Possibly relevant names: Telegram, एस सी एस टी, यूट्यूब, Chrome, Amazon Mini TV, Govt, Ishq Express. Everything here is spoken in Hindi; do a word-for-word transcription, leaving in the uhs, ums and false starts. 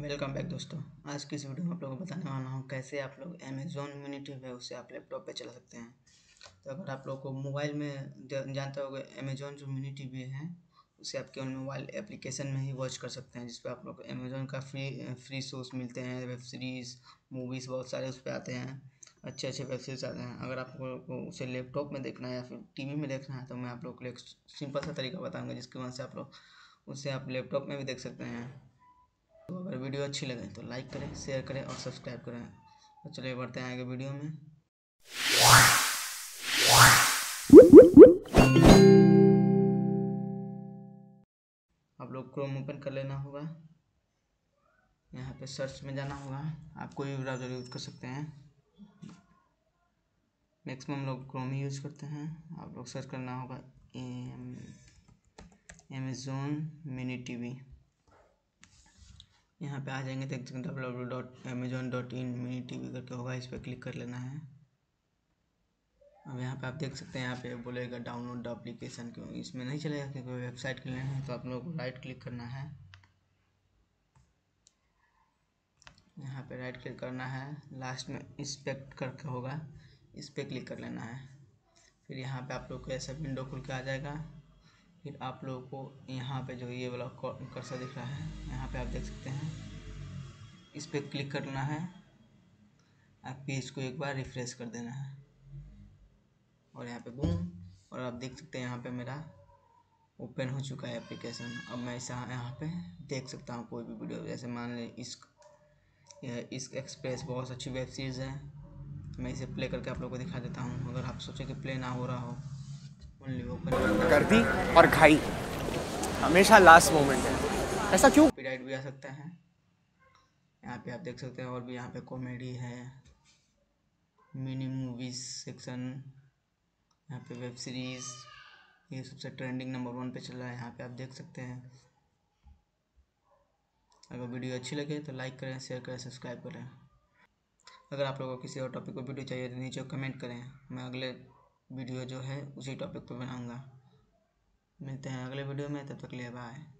वेलकम बैक दोस्तों, आज की इस वीडियो में आप लोगों को बताने वाला हूँ कैसे आप लोग अमेज़ॉन मिनी टीवी है उसे आप लैपटॉप पे चला सकते हैं। तो अगर आप लोग को मोबाइल में जानते होंगे अमेज़ॉन जो मिनी टीवी है उसे आप केवल मोबाइल एप्लीकेशन में ही वॉच कर सकते हैं, जिस पर आप लोग अमेज़ॉन का फ्री फ्री शोज मिलते हैं, वेब सीरीज़ मूवीज़ बहुत सारे उस पर आते हैं, अच्छे अच्छे वेब सीरीज आते हैं। अगर आप लोग को उसे लैपटॉप में देखना है या फिर टी वी में देखना है तो मैं आप लोग को एक सिंपल सा तरीका बताऊँगा जिसकी वजह से आप लोग उसे आप लैपटॉप में भी देख सकते हैं। तो अगर वीडियो अच्छी लगे तो लाइक करें, शेयर करें और सब्सक्राइब करें। तो चलिए बढ़ते हैं आगे वीडियो में। आप लोग क्रोम ओपन कर लेना होगा, यहाँ पे सर्च में जाना होगा, आप कोई भी ब्राउजर यूज कर सकते हैं। मैक्सिमम लोग क्रोम ही यूज करते हैं। आप लोग सर्च करना होगा अमेज़ॉन मिनी टीवी, यहाँ पे आ जाएंगे देख सकते हैं W dot Amazon dot in mini T V करके होगा, इस पर क्लिक कर लेना है। अब यहाँ पे आप देख सकते हैं यहाँ पे बोलेगा डाउनलोड द एप्लीकेशन, क्यों इसमें नहीं चलेगा क्योंकि वेबसाइट के लिए है। तो आप लोगों को राइट क्लिक करना है, यहाँ पे राइट क्लिक करना है, लास्ट में इंस्पेक्ट करके होगा, इस पर क्लिक कर लेना है। फिर यहाँ पर आप लोग को ऐसा विंडो खुल के आ जाएगा। फिर आप लोगों को यहाँ पे जो ये वाला कर्सर दिख रहा है यहाँ पे आप देख सकते हैं, इस पर क्लिक करना है। आप पेज को एक बार रिफ्रेश कर देना है और यहाँ पे बूम, और आप देख सकते हैं यहाँ पे मेरा ओपन हो चुका है एप्लीकेशन। अब मैं इस यहाँ पे देख सकता हूँ कोई भी वीडियो, जैसे मान लें इश्क इश्क एक्सप्रेस बहुत अच्छी वेब सीरीज़ है। मैं इसे प्ले करके आप लोग को दिखा देता हूँ। अगर आप सोचें कि प्ले ना हो रहा हो, कर दी और खाई, हमेशा लास्ट मोमेंट है, ऐसा क्यों? पीरियड भी आ सकता है, यहाँ पे आप देख सकते हैं। और भी यहाँ पे कॉमेडी है, मिनी मूवीज सेक्शन, यहाँ पे वेब सीरीज, ये सबसे ट्रेंडिंग नंबर वन पे चल रहा है, यहाँ पे आप देख सकते हैं। अगर वीडियो अच्छी लगे तो लाइक करें, शेयर करें, सब्सक्राइब करें। अगर आप लोगों को किसी और टॉपिक पर वीडियो चाहिए तो नीचे कमेंट करें, मैं अगले वीडियो जो है उसी टॉपिक पर बनाऊंगा। मिलते हैं अगले वीडियो में, तब तक के लिए बाय।